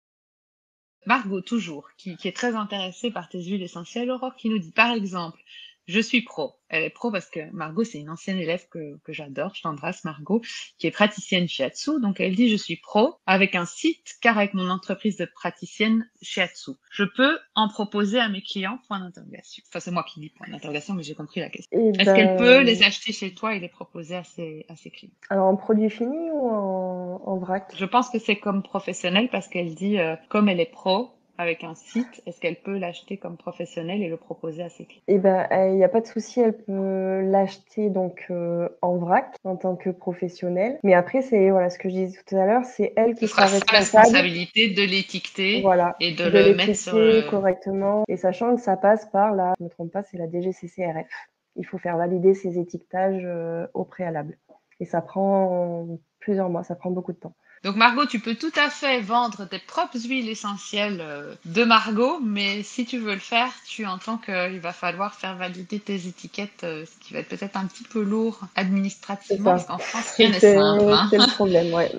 Margot, toujours, qui est très intéressée par tes huiles essentielles, Aurore, qui nous dit, par exemple, je suis pro. Elle est pro parce que Margot, c'est une ancienne élève que j'adore. Je t'embrasse, Margot, qui est praticienne chez Atsu. Donc, elle dit, je suis pro avec un site, car avec mon entreprise de praticienne chez Atsu, je peux en proposer à mes clients, point d'interrogation. Enfin, c'est moi qui dis point d'interrogation, mais j'ai compris la question. Est-ce qu'elle peut les acheter chez toi et les proposer à ses clients? Alors, en produit fini ou en vrac? Je pense que c'est comme professionnel parce qu'elle dit, comme elle est pro, avec un site, est-ce qu'elle peut l'acheter comme professionnelle et le proposer à ses clients? Il n'y a pas de souci, elle peut l'acheter donc en vrac en tant que professionnelle. Mais après, c'est ce que je disais tout à l'heure, c'est elle qui sera responsabilité de l'étiqueter et de le mettre sur correctement. Et sachant que ça passe par je ne me trompe pas, c'est la DGCCRF. Il faut faire valider ces étiquetages au préalable. Et ça prend plusieurs mois, ça prend beaucoup de temps. Donc Margot, tu peux tout à fait vendre tes propres huiles essentielles de Margot, mais si tu veux le faire, tu entends qu'il va falloir faire valider tes étiquettes, ce qui va être peut-être un petit peu lourd administrativement, parce qu'en France, rien n'est simple. C'est le problème, ouais.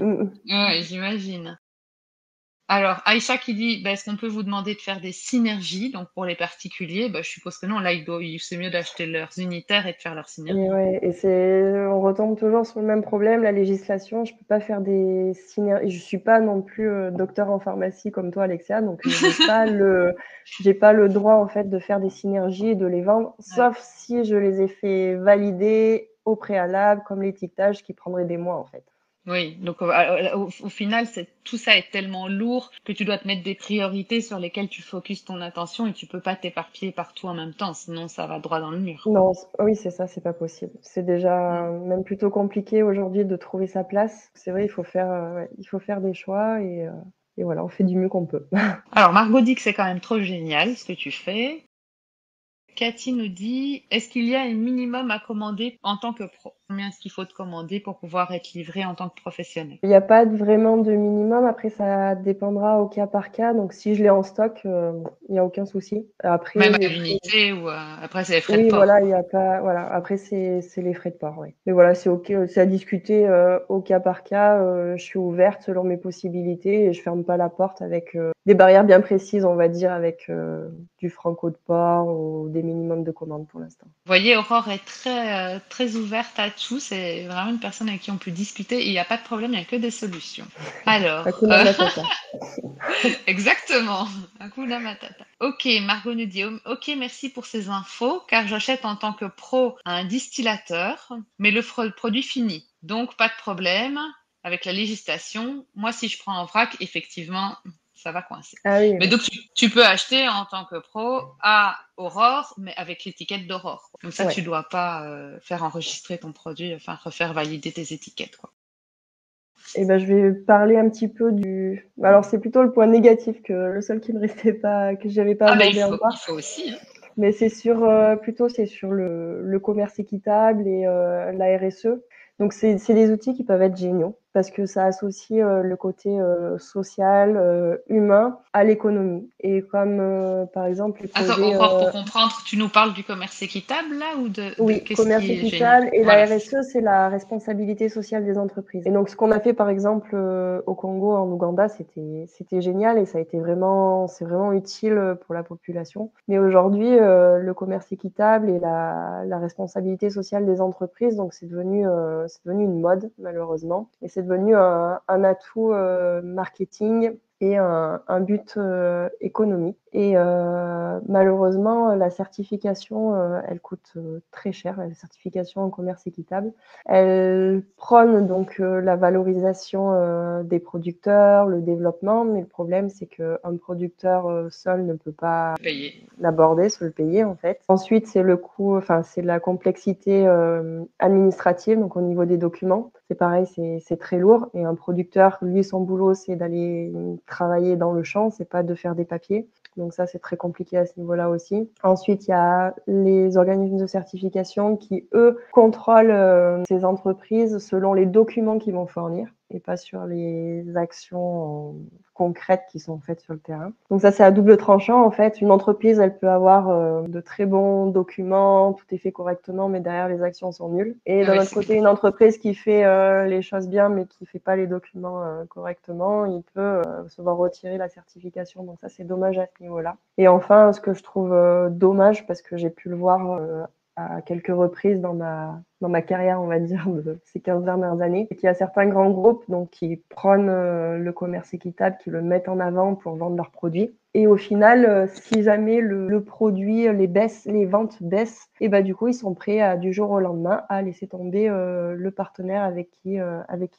Ouais, j'imagine. Alors, Aïcha qui dit, est-ce qu'on peut vous demander de faire des synergies? Donc, pour les particuliers, je suppose que non. Là, c'est mieux d'acheter leurs unitaires et de faire leurs synergies. Et, on retombe toujours sur le même problème, la législation. Je ne peux pas faire des synergies. Je ne suis pas non plus docteur en pharmacie comme toi, Alexia. Donc, je n'ai pas le droit, en fait, de faire des synergies et de les vendre, sauf si je les ai fait valider au préalable, comme l'étiquetage qui prendrait des mois, en fait. Oui, donc au final, tout ça est tellement lourd que tu dois te mettre des priorités sur lesquelles tu focuses ton attention et tu peux pas t'éparpiller partout en même temps, sinon ça va droit dans le mur. Non, oui, c'est ça, c'est pas possible. C'est déjà même plutôt compliqué aujourd'hui de trouver sa place. C'est vrai, il faut faire des choix et voilà, on fait du mieux qu'on peut. Alors Margot dit que c'est quand même trop génial ce que tu fais. Cathy nous dit, est-ce qu'il y a un minimum à commander en tant que pro? Combien est-ce qu'il faut te commander pour pouvoir être livré en tant que professionnel? Il n'y a pas vraiment de minimum. Après, ça dépendra au cas par cas. Donc, si je l'ai en stock, il n'y a aucun souci. Après, même à l'unité ou après, c'est les frais de port. Voilà, il n'y a pas... Voilà. Après, c'est les frais de port, oui. Mais voilà, c'est okay, à discuter au cas par cas. Je suis ouverte selon mes possibilités et je ne ferme pas la porte avec des barrières bien précises, on va dire, avec du franco de port ou des minimum de commandes pour l'instant. Vous voyez, Aurore est très ouverte à tout. C'est vraiment une personne avec qui on peut discuter. Il n'y a pas de problème, il n'y a que des solutions. Alors, exactement. Un coup la matata. Ok, Margot nous dit, ok, merci pour ces infos, car j'achète en tant que pro un distillateur, mais le produit fini. Donc, pas de problème avec la législation. Moi, si je prends en vrac, effectivement... ça va coincer. Ah oui, mais donc, tu peux acheter en tant que pro à Aurore, mais avec l'étiquette d'Aurore. Comme ça, tu ne dois pas faire enregistrer ton produit, enfin, refaire valider tes étiquettes, quoi. Eh ben, je vais parler un petit peu du... Alors, c'est plutôt le point négatif, que le seul qui ne restait pas, que je n'avais pas abordé encore. Il faut aussi, hein. Mais c'est sur, plutôt, c'est sur le commerce équitable et la RSE. Donc, c'est des outils qui peuvent être géniaux parce que ça associe le côté social, humain à l'économie. Et comme, par exemple... Les projets, attends, Aurore, pour comprendre, tu nous parles du commerce équitable, là, ou de... Oui, commerce équitable et voilà. La RSE, c'est la responsabilité sociale des entreprises. Et donc, ce qu'on a fait, par exemple, au Congo, en Ouganda, c'était génial et ça a été vraiment... C'est vraiment utile pour la population. Mais aujourd'hui, le commerce équitable et la responsabilité sociale des entreprises, donc c'est devenu une mode, malheureusement. Et c'est devenu un atout marketing et un but économique. Et malheureusement, la certification, elle coûte très cher, la certification en commerce équitable. Elle prône donc la valorisation des producteurs, le développement, mais le problème, c'est qu'un producteur seul ne peut pas l'aborder, se le payer en fait. Ensuite, c'est le coût, enfin, c'est la complexité administrative, donc au niveau des documents. C'est pareil, c'est très lourd. Et un producteur, lui, son boulot, c'est d'aller travailler dans le champ, c'est pas de faire des papiers. Donc ça, c'est très compliqué à ce niveau-là aussi. Ensuite, il y a les organismes de certification qui, eux, contrôlent ces entreprises selon les documents qu'ils vont fournir et pas sur les actions concrètes qui sont faites sur le terrain. Donc ça, c'est à double tranchant, en fait. Une entreprise, elle peut avoir de très bons documents, tout est fait correctement, mais derrière, les actions sont nulles. Et d'un autre côté, une entreprise qui fait les choses bien, mais qui ne fait pas les documents correctement, il peut se voir retirer la certification. Donc ça, c'est dommage à ce niveau-là. Et enfin, ce que je trouve dommage, parce que j'ai pu le voir à quelques reprises dans ma carrière, on va dire, de ces 15 dernières années, et qu'il y a certains grands groupes donc, qui prônent le commerce équitable, qui le mettent en avant pour vendre leurs produits. Et au final, si jamais le produit, les ventes baissent, et ben, du coup, ils sont prêts du jour au lendemain à laisser tomber le partenaire avec qui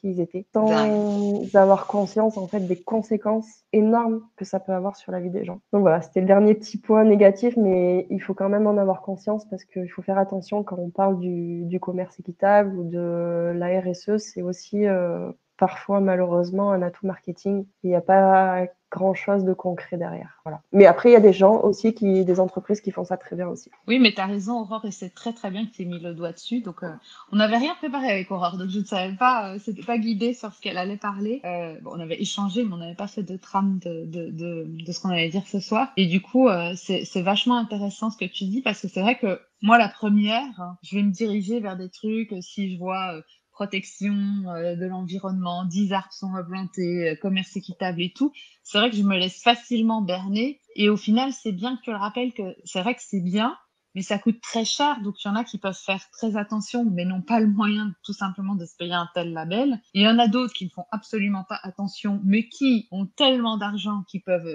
ils étaient, sans avoir conscience en fait, des conséquences énormes que ça peut avoir sur la vie des gens. Donc voilà, c'était le dernier petit point négatif, mais il faut quand même en avoir conscience parce qu'il faut faire attention quand on parle du commerce équitable ou de la RSE, c'est aussi parfois malheureusement un atout marketing. Il n'y a pas grand-chose de concret derrière. Voilà. Mais après, il y a des gens aussi, des entreprises qui font ça très bien aussi. Oui, mais tu as raison, Aurore, et c'est très très bien que tu aies mis le doigt dessus. Donc, on n'avait rien préparé avec Aurore, donc je ne savais pas, c'était pas guidé sur ce qu'elle allait parler. On avait échangé, mais on n'avait pas fait de trame de ce qu'on allait dire ce soir. Et du coup, c'est vachement intéressant ce que tu dis, parce que c'est vrai que moi, la première, je vais me diriger vers des trucs, si je vois... protection de l'environnement, 10 arbres sont replantés, commerce équitable et tout, c'est vrai que je me laisse facilement berner. Et au final, c'est bien que tu le rappelles, que c'est vrai que c'est bien, mais ça coûte très cher. Donc, il y en a qui peuvent faire très attention, mais n'ont pas le moyen tout simplement de se payer un tel label. Il y en a d'autres qui ne font absolument pas attention, mais qui ont tellement d'argent qu'ils peuvent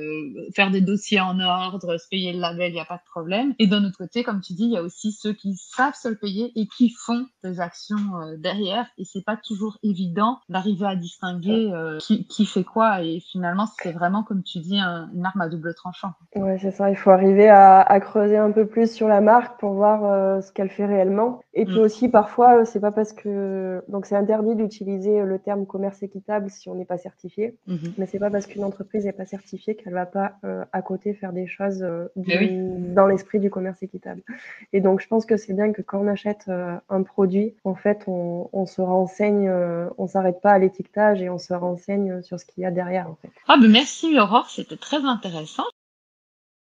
faire des dossiers en ordre, se payer le label, il n'y a pas de problème. Et d'un autre côté, comme tu dis, il y a aussi ceux qui savent se le payer et qui font des actions derrière. Et c'est pas toujours évident d'arriver à distinguer qui fait quoi. Et finalement, c'est vraiment, comme tu dis, une arme à double tranchant. Ouais, c'est ça. Il faut arriver à creuser un peu plus sur la marque pour voir ce qu'elle fait réellement. Et puis aussi, parfois, c'est pas parce que... Donc, c'est interdit d'utiliser le terme commerce équitable si on n'est pas certifié. Mais c'est pas parce qu'une entreprise n'est pas certifiée qu'elle va pas, à côté, faire des choses dans l'esprit du commerce équitable. Et donc, je pense que c'est bien que quand on achète un produit, en fait, on se renseigne, on s'arrête pas à l'étiquetage et on se renseigne sur ce qu'il y a derrière, en fait. Ah, ben merci, Aurore, c'était très intéressant.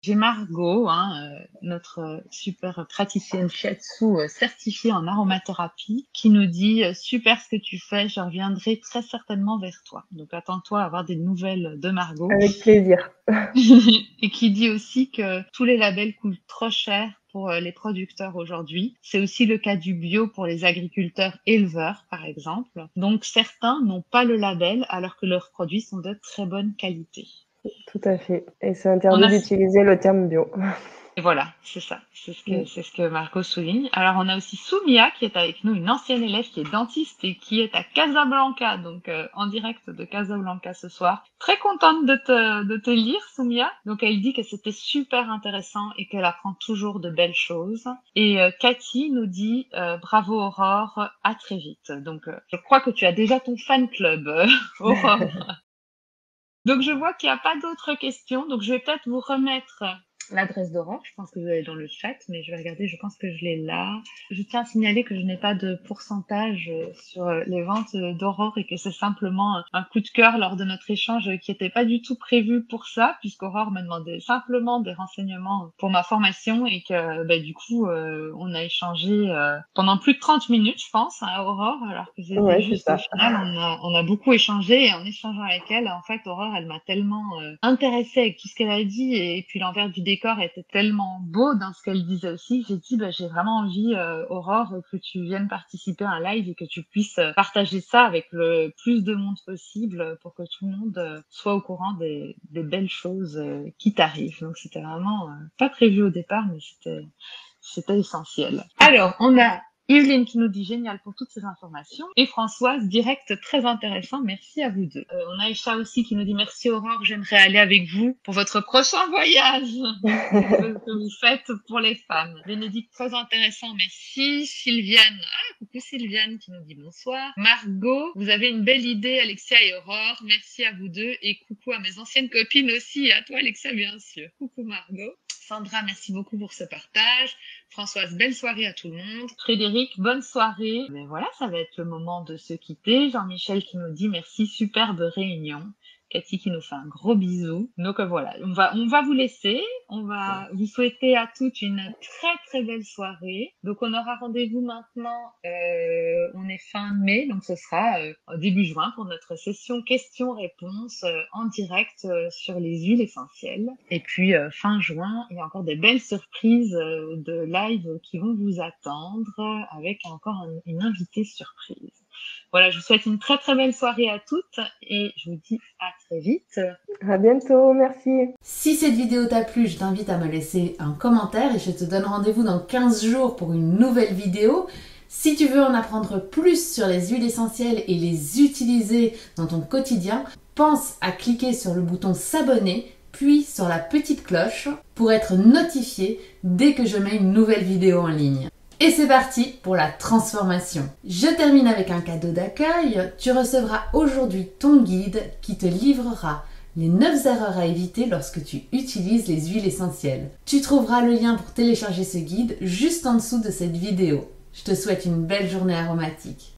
J'ai Margot, notre super praticienne shiatsu certifiée en aromathérapie, qui nous dit « Super ce que tu fais, je reviendrai très certainement vers toi. » Donc, attends-toi à avoir des nouvelles de Margot. Avec plaisir. Et qui dit aussi que tous les labels coûtent trop cher pour les producteurs aujourd'hui. C'est aussi le cas du bio pour les agriculteurs éleveurs, par exemple. Donc, certains n'ont pas le label alors que leurs produits sont de très bonne qualité. Tout à fait. Et c'est interdit d'utiliser le terme bio. Et voilà, c'est ça. C'est ce que Marco souligne. Alors, on a aussi Soumia qui est avec nous, une ancienne élève qui est dentiste et qui est à Casablanca, donc en direct de Casablanca ce soir. Très contente de te lire, Soumia. Donc, elle dit que c'était super intéressant et qu'elle apprend toujours de belles choses. Et Cathy nous dit « Bravo, Aurore, à très vite ». Donc, je crois que tu as déjà ton fan club, Aurore. Donc, je vois qu'il n'y a pas d'autres questions. Donc, je vais peut-être vous remettre l'adresse d'Aurore. Je pense que vous l'avez dans le chat, mais je vais regarder. Je pense que je l'ai là. Je tiens à signaler que je n'ai pas de pourcentage sur les ventes d'Aurore et que c'est simplement un coup de cœur lors de notre échange qui n'était pas du tout prévu pour ça, puisqu'Aurore me demandait simplement des renseignements pour ma formation et que du coup, on a échangé pendant plus de 30 minutes, je pense, à Aurore, alors que c'était juste au final, on a beaucoup échangé et en échangeant avec elle, en fait, Aurore, elle m'a tellement intéressée avec tout ce qu'elle a dit et puis l'envers du décor était tellement beau dans ce qu'elle disait aussi. J'ai dit, j'ai vraiment envie, Aurore, que tu viennes participer à un live et que tu puisses partager ça avec le plus de monde possible pour que tout le monde soit au courant des belles choses qui t'arrivent. Donc, c'était vraiment pas prévu au départ, mais c'était essentiel. Alors, on a Yveline qui nous dit génial pour toutes ces informations et Françoise, direct, très intéressant, merci à vous deux. On a Isha aussi qui nous dit merci Aurore, j'aimerais aller avec vous pour votre prochain voyage que vous faites pour les femmes. Bénédicte, très intéressant, merci. Sylviane, coucou Sylviane qui nous dit bonsoir. Margot, vous avez une belle idée Alexia et Aurore, merci à vous deux et coucou à mes anciennes copines aussi, à toi Alexia bien sûr. Coucou Margot. Sandra, merci beaucoup pour ce partage. Françoise, belle soirée à tout le monde. Frédéric, bonne soirée. Mais voilà, ça va être le moment de se quitter. Jean-Michel qui nous dit merci, superbe réunion. Cathy qui nous fait un gros bisou. Donc voilà, on va vous laisser. On va vous souhaiter à toutes une très très belle soirée. Donc on aura rendez-vous maintenant, on est fin mai, donc ce sera début juin pour notre session questions-réponses en direct sur les huiles essentielles. Et puis fin juin, il y a encore des belles surprises de live qui vont vous attendre avec encore une invitée surprise. Voilà, je vous souhaite une très très belle soirée à toutes et je vous dis à très vite. À bientôt, merci. Si cette vidéo t'a plu, je t'invite à me laisser un commentaire et je te donne rendez-vous dans 15 jours pour une nouvelle vidéo. Si tu veux en apprendre plus sur les huiles essentielles et les utiliser dans ton quotidien, pense à cliquer sur le bouton s'abonner puis sur la petite cloche pour être notifié dès que je mets une nouvelle vidéo en ligne. Et c'est parti pour la transformation. Je termine avec un cadeau d'accueil. Tu recevras aujourd'hui ton guide qui te livrera les 9 erreurs à éviter lorsque tu utilises les huiles essentielles. Tu trouveras le lien pour télécharger ce guide juste en dessous de cette vidéo. Je te souhaite une belle journée aromatique.